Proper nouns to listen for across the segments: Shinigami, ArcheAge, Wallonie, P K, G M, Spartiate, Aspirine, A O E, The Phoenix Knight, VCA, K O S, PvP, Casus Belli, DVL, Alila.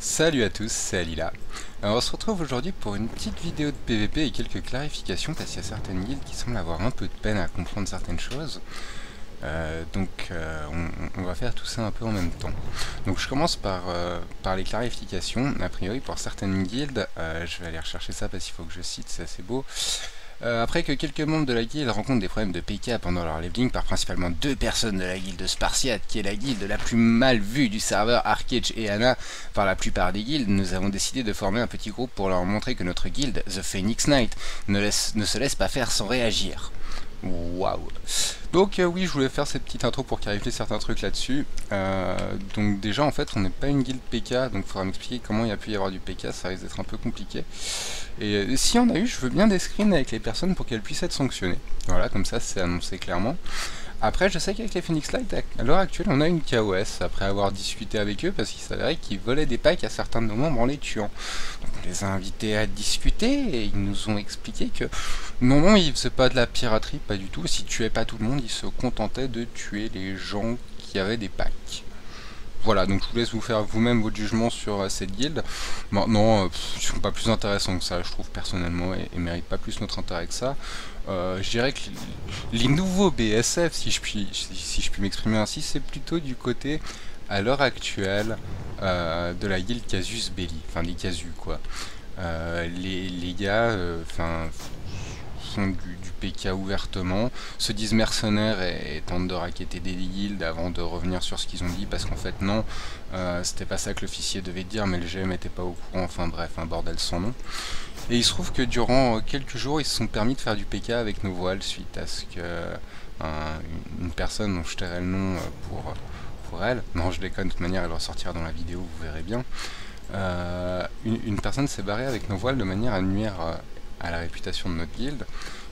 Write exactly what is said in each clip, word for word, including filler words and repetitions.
Salut à tous, c'est Alila. Alors on se retrouve aujourd'hui pour une petite vidéo de P V P et quelques clarifications parce qu'il y a certaines guildes qui semblent avoir un peu de peine à comprendre certaines choses. Euh, donc euh, on, on va faire tout ça un peu en même temps. Donc je commence par, euh, par les clarifications. A priori pour certaines guildes, euh, je vais aller rechercher ça parce qu'il faut que je cite, c'est assez beau. Euh, après que quelques membres de la guilde rencontrent des problèmes de P K pendant leur leveling par principalement deux personnes de la guilde Spartiate, qui est la guilde la plus mal vue du serveur ArcheAge et Anna par la plupart des guildes, nous avons décidé de former un petit groupe pour leur montrer que notre guilde, The Phoenix Knight, ne, laisse, ne se laisse pas faire sans réagir. Waouh. Donc euh, oui, je voulais faire cette petite intro pour clarifier certains trucs là-dessus. Euh, donc déjà, en fait, on n'est pas une guilde P K, donc il faudra m'expliquer comment il y a pu y avoir du P K, ça risque d'être un peu compliqué. Et euh, si on a eu, je veux bien des screens avec les personnes pour qu'elles puissent être sanctionnées. Voilà, comme ça, c'est annoncé clairement. Après, je sais qu'avec les Phoenix Light, à l'heure actuelle, on a une K O S, après avoir discuté avec eux, parce qu'il s'avérait qu'ils volaient des packs à certains de nos membres en les tuant. Donc on les a invités à discuter, et ils nous ont expliqué que non, non, ils faisaient pas de la piraterie, pas du tout. Si tu tuais pas tout le monde, ils se contentaient de tuer les gens qui avaient des packs. Voilà, donc je vous laisse vous faire vous-même votre jugement sur euh, cette guilde. Maintenant, euh, ils ne sont pas plus intéressants que ça, je trouve, personnellement, et ne méritent pas plus notre intérêt que ça. Euh, je dirais que les, les nouveaux B S F, si je puis, si, si je puis m'exprimer ainsi, c'est plutôt du côté, à l'heure actuelle, euh, de la guilde Casus Belli, enfin des Casus, quoi. Euh, les, les gars, enfin... Euh, Du, du P K ouvertement, se disent mercenaires et, et tentent de racketter des guildes avant de revenir sur ce qu'ils ont dit parce qu'en fait non, euh, c'était pas ça que l'officier devait dire mais le G M n'était pas au courant, enfin bref, un bordel sans nom. Et il se trouve que durant quelques jours ils se sont permis de faire du P K avec nos voiles suite à ce que euh, une personne dont je tairai le nom pour, pour elle, non je déconne de toute manière elle ressortira dans la vidéo, vous verrez bien, euh, une, une personne s'est barrée avec nos voiles de manière à nuire euh, à la réputation de notre guilde,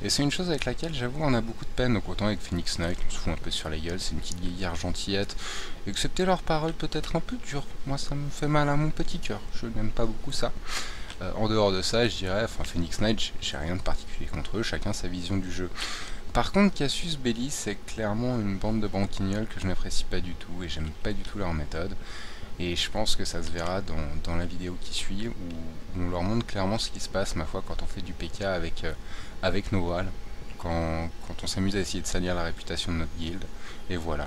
et c'est une chose avec laquelle j'avoue on a beaucoup de peine, donc autant avec Phoenix Knight on se fout un peu sur la gueule, c'est une petite guéguerre gentillette, excepté leurs paroles peut-être un peu dures, moi ça me fait mal à mon petit cœur, je n'aime pas beaucoup ça. Euh, en dehors de ça je dirais, enfin Phoenix Knight j'ai rien de particulier contre eux, chacun sa vision du jeu. Par contre Casus Belli c'est clairement une bande de branquignoles que je n'apprécie pas du tout, et j'aime pas du tout leur méthode. Et je pense que ça se verra dans, dans la vidéo qui suit, où on leur montre clairement ce qui se passe, ma foi, quand on fait du P K avec, euh, avec nos voiles, quand, quand on s'amuse à essayer de salir la réputation de notre guilde, et voilà.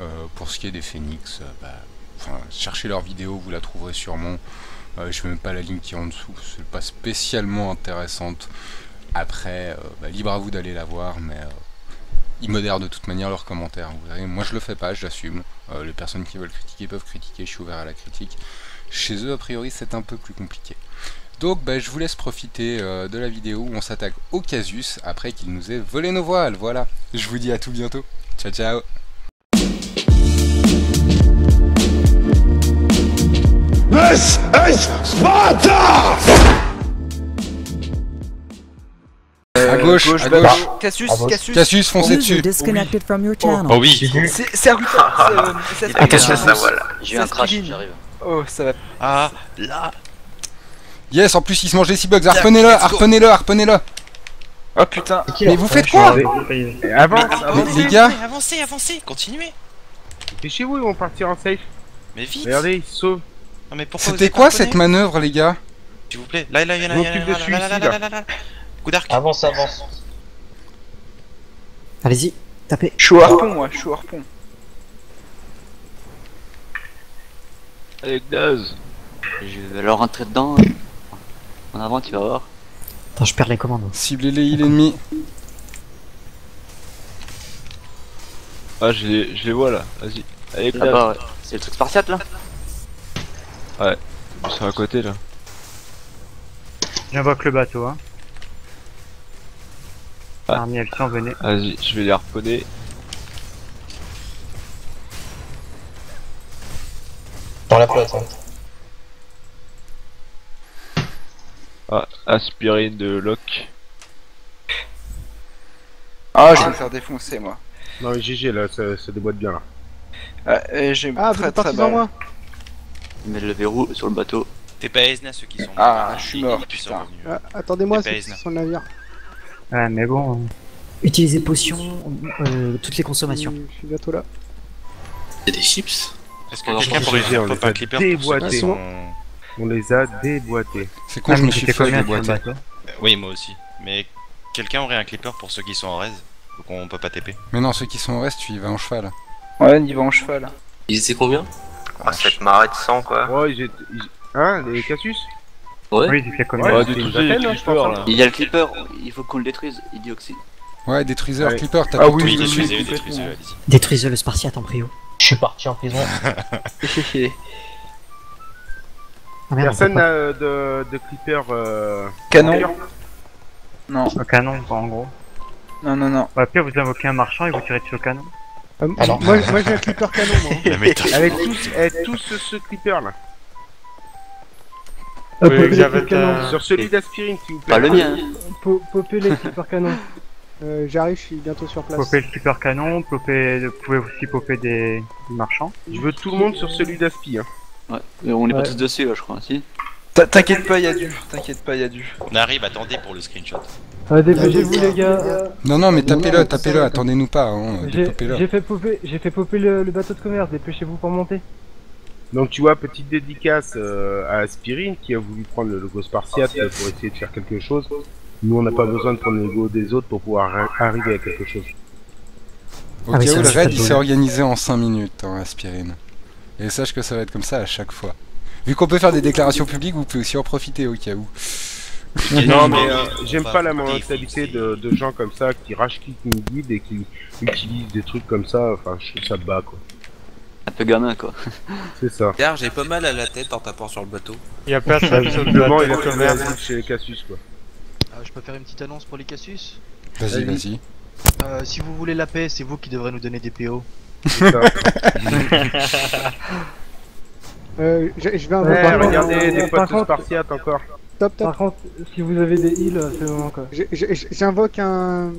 Euh, pour ce qui est des Phoenix, euh, bah, enfin, cherchez leur vidéo, vous la trouverez sûrement, euh, je ne mets même pas la ligne qui est en dessous, c'est pas spécialement intéressante, après, euh, bah, libre à vous d'aller la voir, mais... Euh, ils modèrent de toute manière leurs commentaires, vous verrez. Moi je le fais pas, j'assume. Euh, les personnes qui veulent critiquer peuvent critiquer, je suis ouvert à la critique. Chez eux, a priori, c'est un peu plus compliqué. Donc bah, je vous laisse profiter euh, de la vidéo où on s'attaque au Casus après qu'il nous ait volé nos voiles. Voilà, je vous dis à tout bientôt. Ciao, ciao! This is Sparta! À gauche, à gauche, à gauche. Casus, Casus, Casus, foncez dessus. Oh oui, c'est Arthur. Attention à ça, voilà. J'ai eu un crash, j'arrive. Oh, ça va. Ah, là. Yes, en plus, il se mange des six bugs. Harponnez-le, harponnez-le, harponnez-le. Oh putain. Mais vous faites quoi? Avance, les gars. Avancez, avancez, continuez. Dépêchez-vous, ils vont partir en safe. Mais vite. Regardez, ils se sauvent. C'était quoi cette manœuvre, les gars? S'il vous plaît, là, là, il y en a, là, coup d'arc. Avance, avance. Allez-y, tapez. Je suis au harpon, moi, je suis au harpon. Allez, Gnaze. Je vais leur rentrer dedans. En avant, tu vas voir. Attends, je perds les commandes. Ciblez les heals ennemis. Ah, je les, je les vois là, vas-y. Allez, Gnaze. Ah bah, c'est le truc spartiate là. Ouais, ils sont à côté là. J'invoque le bateau, hein. Ah. Vas-y, je vais les harponner. Dans la flotte. Hein. Ah, aspirine de Locke. Ah, je vais me faire défoncer moi. Non, mais G G là, ça, ça déboîte bien là. Ah, euh, j'ai ah, très très bien. Moi. Il met le verrou sur le bateau. T'es pas Esna ceux qui sont. Ah, je suis mort. Ah, attendez-moi, ceux qui sont navire. Ah mais bon... Utilisez potions, euh, toutes les consommations. Je suis bientôt là. Y'a des chips. Est-ce que quelqu'un pourrait faire un clipper pour se... On les a déboîtés. C'est con, ah, je me suis fait déboîter. Oui, moi aussi. Mais quelqu'un aurait un clipper pour ceux qui sont en res? Donc on peut pas T P. Mais non, ceux qui sont en res, tu y vas en cheval. Ouais, on y va en cheval. Ils étaient combien? Ah, cette marée de sang quoi. Ouais, ils étaient. Hein, les Casus? Ouais, oui, ils étaient combien? Ouais, il y a le clipper, il faut qu'on le détruise, il dioxyde. Ouais, détruiseur, ouais. Clipper, t'as ah, oui, oui, détruisez, détruisez, détruisez le Spartiate en prio. Je suis parti en prison. Oh merde, personne n'a de, de clipper euh... canon. Non. Un canon, en gros. Non, non, non. Bah, pire, vous invoquez un marchand et vous tirez dessus au canon. Euh, ah non. Moi, moi j'ai un clipper canon, moi. Avec tous, avec tous ce, ce clipper là. Oui, euh, les avec euh... Sur celui d'Aspirine, s'il vous plaît. Pas le mien. Popez les clipper canon. Euh, J'arrive, je suis bientôt sur place. Popez le clipper canon, popez... vous pouvez aussi popper des... des marchands. Je veux tout le monde sur celui d'Aspi, hein. Ouais, mais on est ouais. Pas tous dessus là, je crois, si. T'inquiète pas, y'a du, t'inquiète pas, y'a du. On arrive, attendez pour le screenshot. Ah, dépêchez-vous les gars. Non, non, mais tapez-le, tapez-le, attendez-nous pas, hein, dépopez-le. J'ai fait popper, j'ai fait popper le, le bateau de commerce, dépêchez-vous pour monter. Donc tu vois, petite dédicace euh, à Aspirine qui a voulu prendre le logo Spartiate pour essayer de faire quelque chose. Nous, on n'a pas besoin de prendre le logo des autres pour pouvoir arriver à quelque chose. Au cas où, le raid, il s'est organisé en cinq minutes, hein, Aspirine. Et sache que ça va être comme ça à chaque fois. Vu qu'on peut faire des déclarations publiques, vous pouvez aussi en profiter au cas où. Non mais euh, j'aime pas la mentalité de, de gens comme ça qui rachent qui nous guide et qui utilisent des trucs comme ça, enfin je trouve ça bat quoi. Un peu gamin quoi. C'est ça. Regarde, j'ai pas mal à la tête en tapant sur le bateau. Il y a personne sur le bateau, il y a quand même chez les Casus quoi. Euh, je peux faire une petite annonce pour les Casus? Vas-y, vas-y. Euh, si vous voulez la paix, c'est vous qui devrez nous donner des P O. euh, je, je vais un ouais, peu regarder des potes Spartiates encore. Top, top. Par contre, si vous avez des heals, c'est le moment quoi. J'invoque un.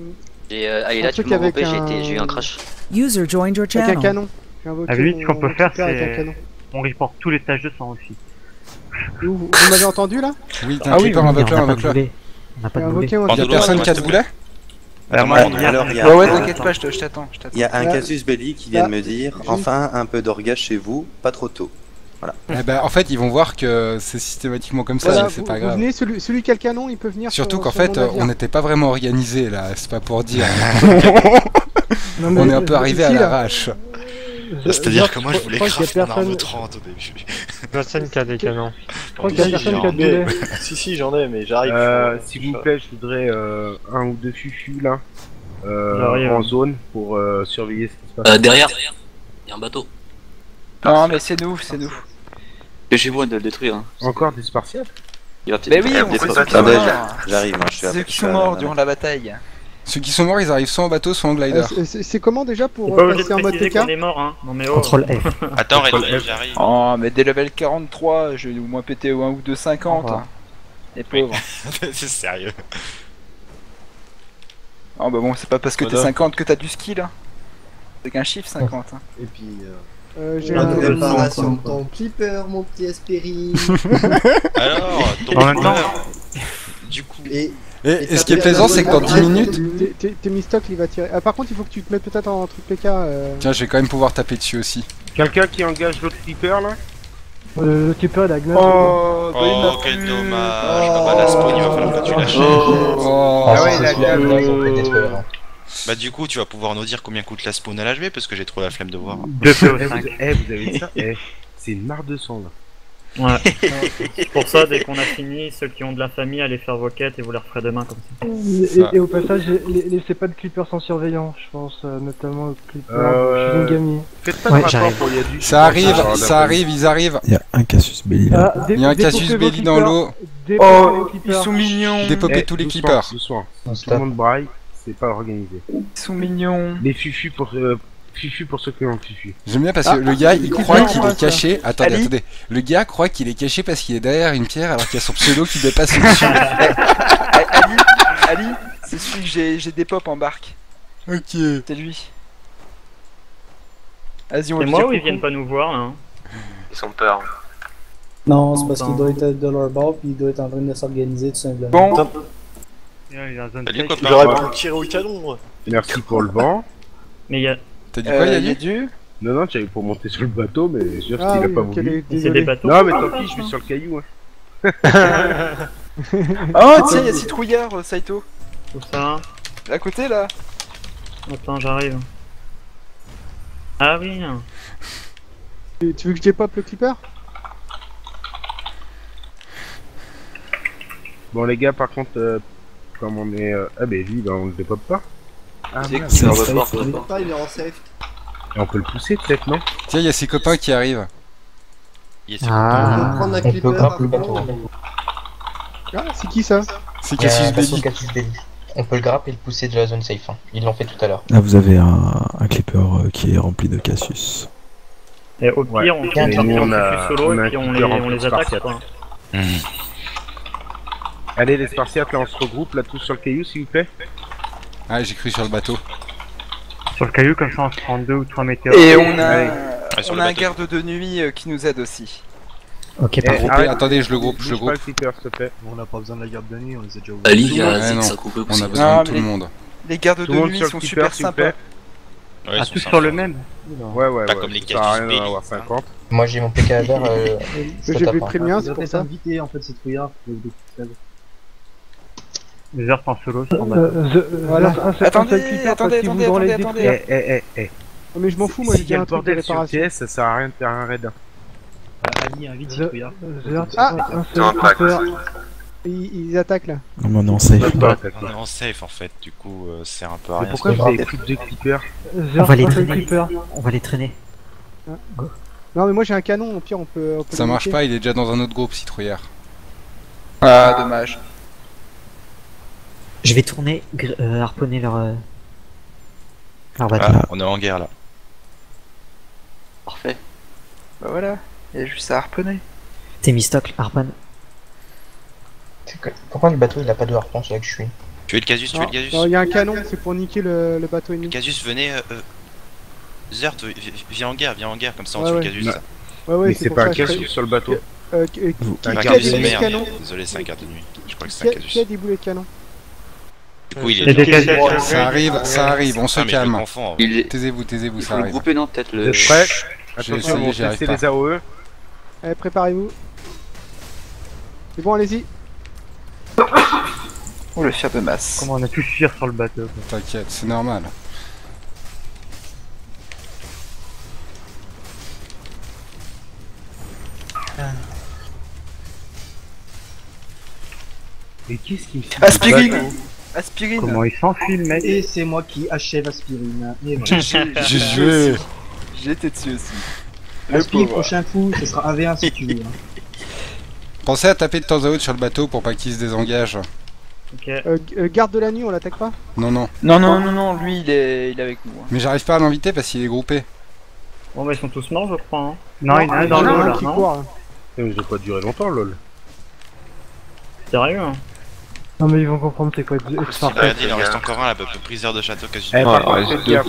Et euh, allez, là, un tu m'as avec un... j'ai eu un crash. User joined your channel. Avec un canon. Ah oui, ce qu'on peut faire, c'est. On reporte tous les tâches de sang aussi. Vous, vous, vous m'avez entendu là? Oui, t'inquiète, ah oui, on invoque là, on invoque là. On n'a pas de boulet. Y'a personne qui a de boulet? Ouais ouais, t'inquiète pas, je t'attends. Il y a un Casus Belli qui vient de me dire enfin un peu d'orgasme chez vous, pas trop tôt. Voilà. Eh ben, en fait, ils vont voir que c'est systématiquement comme ça, voilà, c'est pas grave. Vous venez, celui, celui qui a le canon, il peut venir. Surtout qu'en fait, on n'était pas vraiment organisé là, c'est pas pour dire. Non, on est un peu arrivé à l'arrache. C'est-à-dire que moi, je voulais craft mon arme trente au début. Personne qui a des canons. Si, si, j'en ai, mais j'arrive. Euh, S'il vous plaît, je voudrais euh, un ou deux fufus là, euh, en zone, pour euh, surveiller ce qui se passe. Euh, derrière, il y a un bateau. Non, mais c'est nous, c'est nous. J'ai besoin de le détruire. Hein. Encore des Spartiates? Mais oui, on peut pas. Ah j'arrive, hein, je suis ceux qui sont morts durant la bataille. Ceux qui sont morts, ils arrivent soit en bateau, soit en glider. Euh, c'est comment déjà pour euh, passer en mode T K? On est mort, hein. Non, mais oh. Contrôle F. Attends, j'arrive. Oh, mais des level quarante-trois, je vais au moins péter au un ou deux cinquante. Hein. Les pauvres. C'est sérieux. Oh, bah bon, c'est pas parce que t'es cinquante que t'as du skill. Hein. C'est qu'un chiffre cinquante. Hein. Et puis. Euh... Euh, j'ai une préparation de ton clipper, mon petit Aspirine. Alors, ton en même temps, du coup. Et, et, et, et ce qui est plaisant, c'est que dans dix minutes. T'es mis stock, il va tirer. Ah, par contre, il faut que tu te mettes peut-être en triple K. Euh... Tiens, je vais quand même pouvoir taper dessus aussi. Quelqu'un qui engage l'autre clipper là? Euh, le clipper, la glace. Oh, bah, oh quel plus... dommage. Oh, ah bah, la spawn, il va falloir que tu lâches. Oh, oh. Ah, ouais, la glace. Bah du coup tu vas pouvoir nous dire combien coûte la spawn à l'H V parce que j'ai trop la flemme de voir. deux P O cinq. Eh vous avez ça? Eh c'est une mare de sang là. Ouais. C'est pour ça dès qu'on a fini, ceux qui ont de la famille allez faire vos quêtes et vous les referez demain comme ça. Et, et au passage laissez pas de clippers sans surveillance je pense, notamment le clipper euh... Shinigami. Faites pas de ouais, rapport pour y a du... Ça arrive, ah, ça arrive, ils arrivent. Il y a un Casus Belli là. Ah, il y a un Casus Belli dans l'eau. Oh ils sont mignons. Dépopez eh, tous les clippers. Ce soir, tout le monde braille. C'est pas organisé. Ils sont mignons. Les fufus pour, euh, fufu pour ceux qui ont fufu. J'aime bien parce que ah, le gars il croit qu'il est caché. Attendez, Ali attendez. Le gars croit qu'il est caché parce qu'il est derrière une pierre alors qu'il y a son pseudo qui dépasse dessus. Ali, Ali c'est celui que j'ai des pop en barque. Ok. C'est lui. Vas-y, on le moi ou ils viennent pas nous voir hein. Ils sont peur. Non, c'est parce qu'ils doivent être de leur bord puis ils doivent être en train de s'organiser tout simplement. Bon. Top. J'aurais pu le tirer au canon moi. Merci pour le vent. Mais y'a... T'as dit quoi euh, y'a du? Non non, t'avais pour monter sur le bateau mais je suis sûr qu'il a pas voulu. C'est des bateaux. Non mais tant pis, je suis sur le caillou hein. Oh tiens, y'a Citrouillard, Saito. Où ça? À côté là. Attends, j'arrive. Ah oui. Et tu veux que je dépop le clipper? Bon les gars, par contre, euh, comme on est... Euh... Ah bah lui, bah, on le dépop pas. Ah merde, il est en safe. Il est en safe. Et on peut le pousser peut-être, non? Tiens, y'a ses copains qui arrivent. Ah, on peut prendre un clipper. Ah, c'est qui ça? C'est Casus Belli. On peut le grapper et le pousser de la zone safe. Hein. Ils l'ont fait tout à l'heure. Là, vous avez un, un clipper euh, qui est rempli de Casus. Et au pire, on fait du solo et puis on les, on les attaque. Mmh. Allez, les Spartiates, là, on se regroupe, là, tous sur le caillou, s'il vous plaît. Ah, j'ai cru sur le bateau. Sur le caillou, comme ça, on se prend deux ou trois météores. Et on a, ouais. on ouais, on a un garde de nuit euh, qui nous aide aussi. Ok, pas groupé. Attendez, je le groupe, je le groupe. On a pas besoin de la garde de nuit, on les a déjà oubliés. Ali, on a besoin de tout le monde. Les gardes de nuit sont super sympas. Ah, tous sur le même? Ouais, ouais, ouais. Pas comme les Casus Belli. Moi j'ai mon P K à verre. J'ai vu très bien, c'est pour ça. En fait, c'est trouillard. Les heures en solo, c'est normal. Attendez, attendez, attendez, attendez. Eh, eh, eh. Mais je m'en fous, moi, il y a un bordel sur T S, ça sert à rien de faire un raid. Ah, ils attaquent là. Non, mais on est en safe. On est en safe en fait, du coup, c'est un peu à rien. Mais pourquoi vous avez plus de clippers? On va les traîner. On va les traîner. Non, mais moi j'ai un canon, au pire on peut. Ça marche pas, il est déjà dans un autre groupe, Citrouillard. Ah, dommage. Je vais tourner, harponner leur. leur bateau. On est en guerre là. Parfait. Bah voilà. Il y a juste à harponner. T'es mis stock, harponne. Pourquoi le bateau il a pas de harpon, c'est là que je suis? Tu es le Casus, tu es le Casus. Il y a un canon, c'est pour niquer le, le bateau ennemi. Casus, venez. Euh, Zert, viens en guerre, viens en guerre, comme ça on tue le Casus. Ouais, ouais, c'est pas un Casus sur le bateau. C'est un Casus de merde. Désolé, c'est un Casus de nuit. Je crois que c'est un Casus. Il y a des boulets de canon. Du coup, il est. Ça arrive, ça arrive, on se calme. Taisez-vous, taisez-vous, ça arrive. Groupez, non, peut-être le. Prêt? Attention, on va tester les A O E. Allez, préparez-vous. C'est bon, allez-y. Oh le chien de masse. Comment on a pu fuir sur le bateau? T'inquiète, c'est normal. Mais qu'est-ce qu'il fait? Aspirine! Aspirine! Comment il s'enfuit le mec? Et c'est moi qui achève Aspirine. J'ai joué. J'étais dessus aussi. Le Aspi, prochain coup, ce sera A V un si tu veux. Hein. Pensez à taper de temps à autre sur le bateau pour pas qu'il se désengage. Ok. Euh, euh, garde de la nuit, on l'attaque pas? Non, non. Non, non, non, non, lui il est, il est avec nous. Hein. Mais j'arrive pas à l'inviter parce qu'il est groupé. Bon, bah ils sont tous morts, je crois. Hein. Non, non, il y en a dans l'eau là. Qui court, hein. Ils ont pas duré longtemps, lol. Sérieux, hein? Non, mais ils vont comprendre c'est quoi. Il en reste encore un là, le priseur de château quasi. Eh, par contre, faites gaffe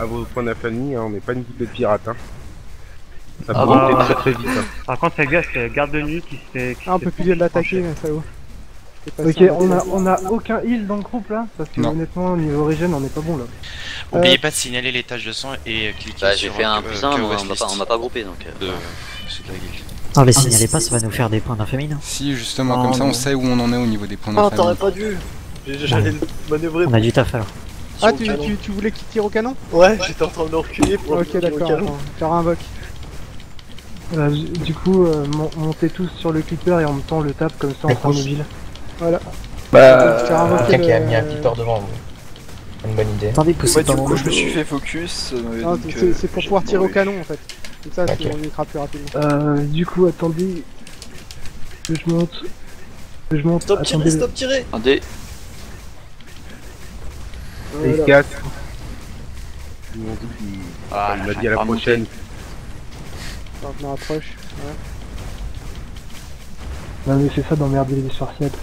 à vos points d'affamie, on n'est pas une équipe de pirates, hein. Ça peut monter très très vite. Par contre, faites gaffe, c'est garde de nuit qui se fait. Ah, on peut plus l'attaquer, mais ça vaut. Ok, on a, on a aucun heal dans le groupe là, parce que honnêtement, niveau régène, on n'est pas bon là. Oubliez pas de signaler les tâches de sang et cliquer sur. J'ai fait un plus un, on m'a pas groupé donc. C'est de la guilde. Non, les signalez pas, ça va nous faire des points d'infamie, non? Si, justement, comme ça on sait où on en est au niveau des points d'infamie. Ah, t'aurais pas dû. J'allais manœuvrer. On a du taf alors. Ah, tu voulais qu'il tire au canon? Ouais, j'étais en train de le reculer pour le tirer au canon. Ok, d'accord, j'aurai un boc. Voilà, du coup, euh, montez tous sur le clipper et en même temps on le tape comme ça on prend le ville. Voilà. Bah, quelqu'un le... qui a mis un clipper devant vous. Une bonne idée. Attendez, poussez pas. Du coup, je me suis fait focus. Euh, ah, c'est pour pouvoir tirer au canon en fait. Comme ça, okay. On ira plus rapidement. Euh, du coup, attendez. Que je monte. Que je monte. Stop tirer, stop tirer. Attendez. Voilà. quatre. Ils m'ont dit qu'il. Ah, il m'a dit à la prochaine. Maintenant approche, ouais. Non mais c'est ça d'emmerder les Spartiates.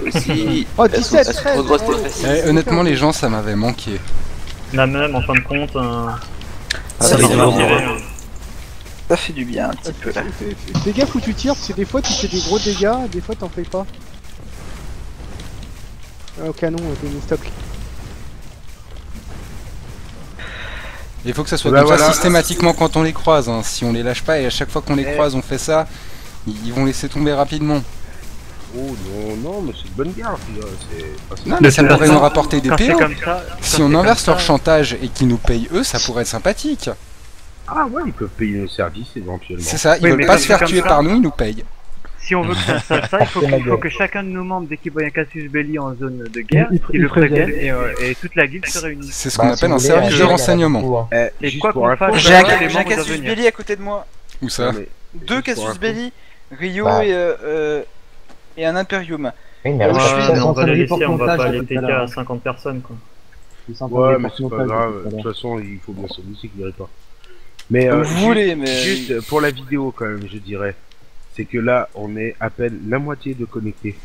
Aussi. Oh dix-sept, trop grosse tes fesses. Eh, honnêtement les gens ça m'avait manqué. La même en fin de compte. Euh... Ah, ça, ça, fait bon, ouais. Ça fait du bien un petit peu là. Fais gaffe où tu tires parce que des fois tu fais des gros dégâts, des fois t'en fais pas. Ah, au canon, t'es mis stock. Il faut que ça soit bah comme voilà. Ça systématiquement quand on les croise, hein. Si on les lâche pas et à chaque fois qu'on les croise on fait ça, Ils vont laisser tomber rapidement. Oh non, non, mais c'est une bonne garde. Non, mais ça pourrait nous rapporter des P O. Si on inverse leur chantage et qu'ils nous payent eux, ça pourrait être sympathique. Ah ouais, ils peuvent payer nos services éventuellement. C'est ça, ils veulent pas se faire tuer par nous, ils nous payent. Si on veut que ça se fasse, ça, il faut, que, il faut que chacun de nos membres dès qu'il voit un Casus Belli en zone de guerre, il, il, il le prévienne et, euh, et toute la guilde se réunit. C'est ce qu'on bah, appelle si un service de renseignement. Euh, et quoi qu'on fasse, j'ai un Casus Belli à côté de moi. Où ça? Deux Casus Belli, Rio bah. et, euh, et un Imperium. Oui, mais alors, je suis en train de laisser, on va pas les T K à cinquante personnes quoi. Ouais, mais c'est pas grave, de toute façon, il faut bien s'amuser, qu'il n'y pas. Mais vous voulez, mais. Juste pour la vidéo quand même, je dirais. C'est que là, on est à peine la moitié de connectés.